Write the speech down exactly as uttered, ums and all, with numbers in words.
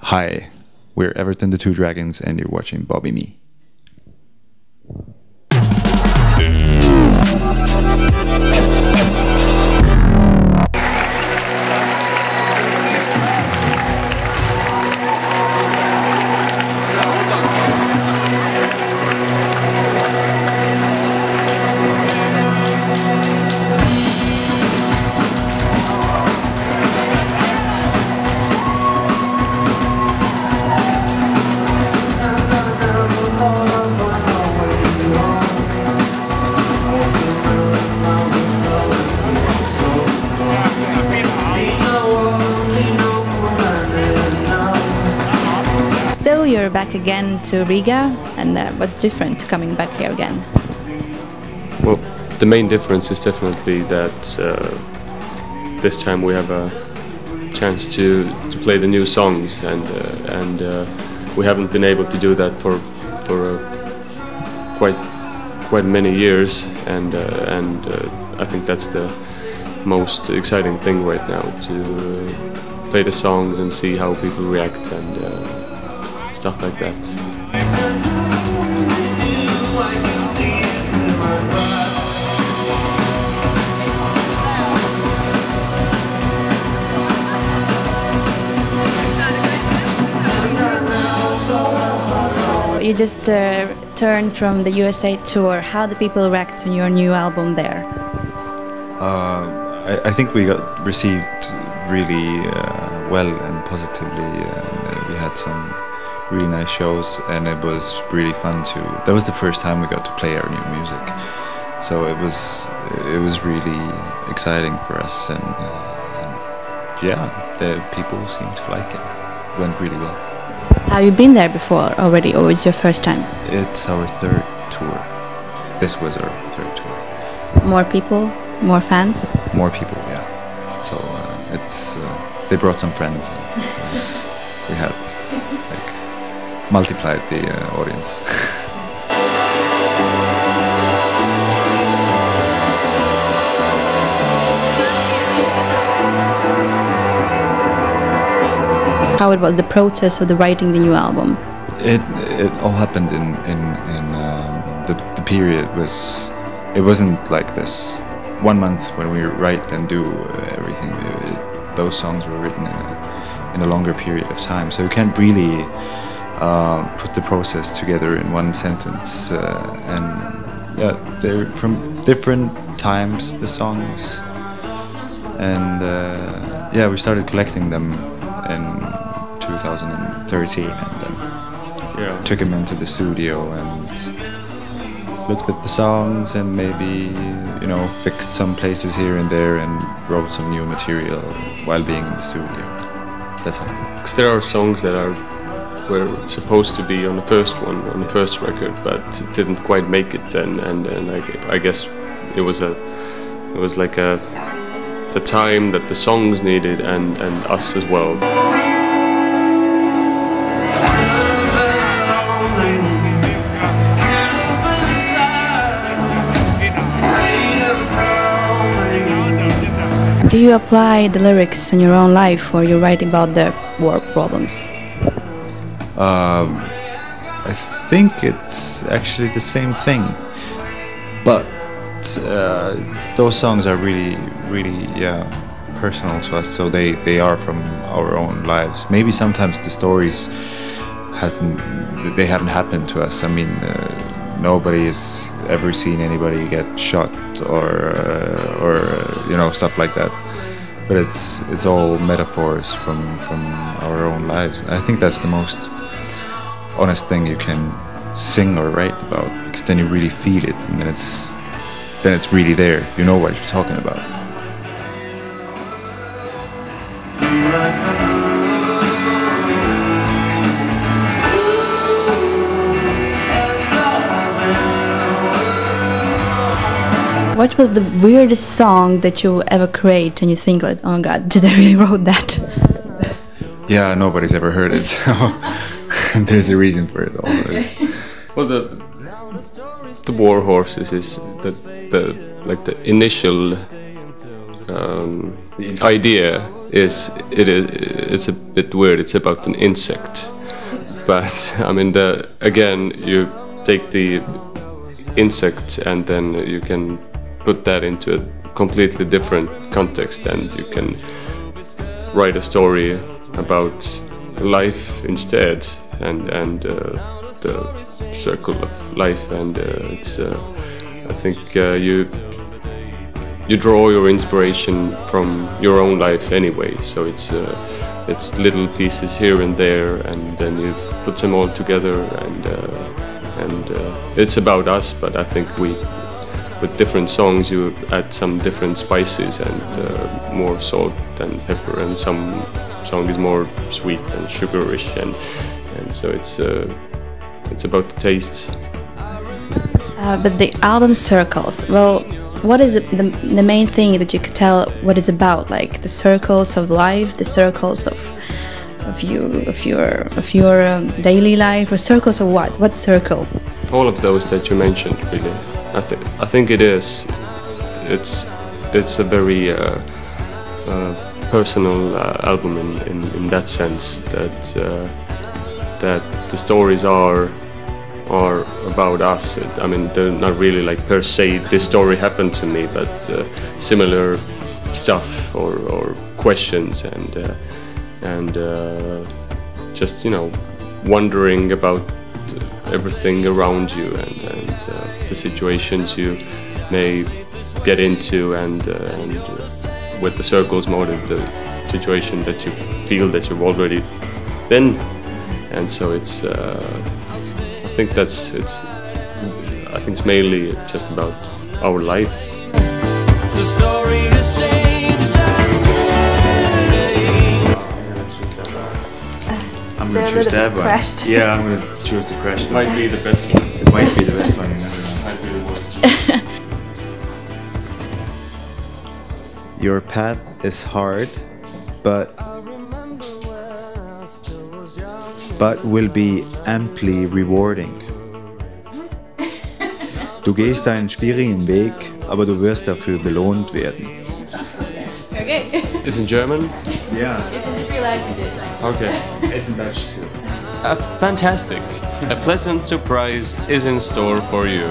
Hi, we're Ewert and the Two Dragons, and you're watching Bobby Me. So you're back again to Riga, and uh, what's different to coming back here again? Well, the main difference is definitely that uh, this time we have a chance to, to play the new songs, and uh, and uh, we haven't been able to do that for for uh, quite quite many years, and uh, and uh, I think that's the most exciting thing right now, to uh, play the songs and see how people react and. Uh, Stuff like that. You just uh, returned from the U S A tour. How do people react to your new album there? Uh, I, I think we got received really uh, well and positively, and uh, we had some really nice shows, and it was really fun to. That was the first time we got to play our new music, so it was it was really exciting for us, and, uh, and yeah, the people seemed to like it. It went really well. Have you been there before already, or is it your first time? It's our third tour. This was our third tour. More people, more fans. More people, yeah. So uh, it's uh, they brought some friends. And it was, we had like. Multiplied the uh, audience. How it was the process of the writing the new album? It it all happened in in in uh, the the period was it wasn't like this one month when we write and do everything. It, it, those songs were written in a, in a longer period of time, so you can't really. Uh, put the process together in one sentence, uh, and yeah, they're from different times, the songs, and uh, yeah, we started collecting them in two thousand thirteen, and then yeah. Took them into the studio and looked at the songs, and maybe, you know, fixed some places here and there, and wrote some new material while being in the studio. That's how. Because there are songs that are. Were supposed to be on the first one, on the first record, but it didn't quite make it then, and, and I, I guess it was a, it was like a, the time that the songs needed, and, and us as well. Do you apply the lyrics in your own life, or you write about the war problems? Uh, I think it's actually the same thing, but uh, those songs are really, really yeah, personal to us, so they, they are from our own lives. Maybe sometimes the stories hasn't, they haven't happened to us. I mean, uh, nobody has ever seen anybody get shot or, uh, or uh, you know, stuff like that. But it's it's all metaphors from from our own lives. I think that's the most honest thing you can sing or write about, because then you really feed it, and then it's then it's really there. You know what you're talking about. What was the weirdest song that you ever create and you think like, oh god, did I really wrote that? Yeah, nobody's ever heard it, so there's a reason for it also. Okay. Well, the the War Horses is the the like the initial um, idea is it is it's a bit weird. It's about an insect, but I mean, the again, you take the insect and then you can put that into a completely different context, and you can write a story about life instead, and and uh, the circle of life, and uh, it's. Uh, I think uh, you. You draw your inspiration from your own life anyway, so it's uh, it's little pieces here and there, and then you put them all together, and uh, and uh, it's about us. But I think we, with different songs, you add some different spices and uh, more salt and pepper, and some song is more sweet and sugarish, and and so it's uh, it's about the tastes. Uh, but the album circles, well. What is it, the, the main thing that you could tell what it's about, like the circles of life, the circles of of you, of your, of your um, daily life, or circles of what? What circles? All of those that you mentioned, really. I think I think it is. It's it's a very uh, uh, personal uh, album in, in in that sense, that uh, that the stories are. Or about us. I mean, they're not really like per se this story happened to me, but uh, similar stuff or, or questions and uh, and uh, just, you know, wondering about everything around you and, and uh, the situations you may get into, and, uh, and uh, with the circles motive, the situation that you feel that you've already been, and so it's. Uh, I think that's it's. I think it's mainly just about our life. The story has changed just uh, I'm gonna choose that one. Crashed. Yeah, I'm gonna choose the crash. It might be the best one. It might be the best one. In everyone. Might be the worst. Your path is hard, but. but will be amply rewarding. Du gehst einen schwierigen Weg, aber du wirst dafür belohnt werden. Okay. It's in German? Yeah. It's in three languages, actually. Okay. It's in Dutch too. Uh, fantastic. A pleasant surprise is in store for you.